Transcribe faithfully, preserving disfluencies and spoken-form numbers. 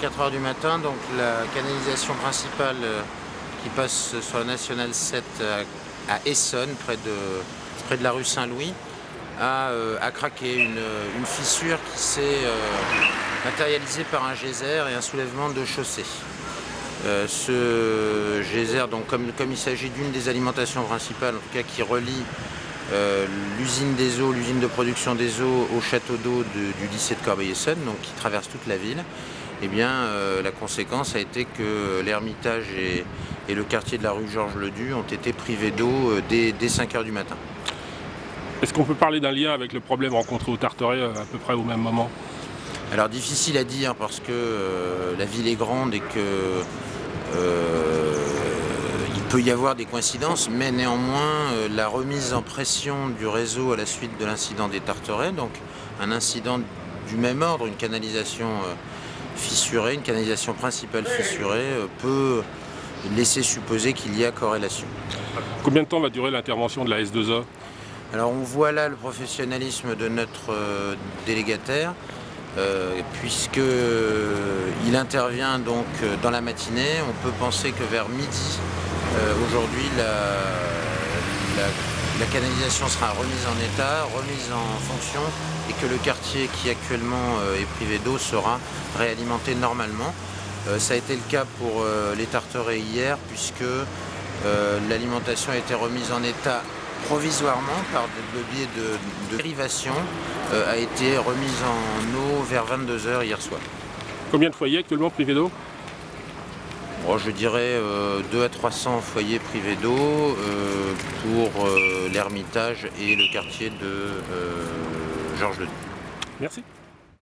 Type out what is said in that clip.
quatre heures du matin, donc la canalisation principale qui passe sur la Nationale sept à Essonne, près de, près de la rue Saint-Louis, a, a craqué une, une fissure qui s'est euh, matérialisée par un geyser et un soulèvement de chaussée. Euh, ce geyser, donc, comme, comme il s'agit d'une des alimentations principales, en tout cas qui relie euh, l'usine des eaux, l'usine de production des eaux au château d'eau de, du lycée de Corbeil-Essonne, donc qui traverse toute la ville, eh bien, euh, la conséquence a été que l'Ermitage et, et le quartier de la rue Georges-Ledoux ont été privés d'eau euh, dès, dès cinq heures du matin. Est-ce qu'on peut parler d'un lien avec le problème rencontré aux Tarterets à peu près au même moment? Alors difficile à dire parce que euh, la ville est grande et que euh, il peut y avoir des coïncidences, mais néanmoins euh, la remise en pression du réseau à la suite de l'incident des Tarterets, donc un incident du même ordre, une canalisation euh, fissurée, une canalisation principale fissurée, euh, peut laisser supposer qu'il y a corrélation. Combien de temps va durer l'intervention de la S deux A? Alors on voit là le professionnalisme de notre euh, délégataire. Euh, puisqu'il intervient donc dans la matinée, on peut penser que vers midi, euh, aujourd'hui, la, la, la canalisation sera remise en état, remise en fonction, et que le quartier qui actuellement euh, est privé d'eau sera réalimenté normalement. Euh, ça a été le cas pour euh, les Tarterets hier, puisque euh, l'alimentation a été remise en état provisoirement par le biais de, de dérivation, euh, a été remise en eau vers vingt-deux heures hier soir. Combien de foyers actuellement privés d'eau? Bon, je dirais euh, deux à trois cents foyers privés d'eau euh, pour euh, l'Ermitage et le quartier de euh, Georges-Ledoux. Merci.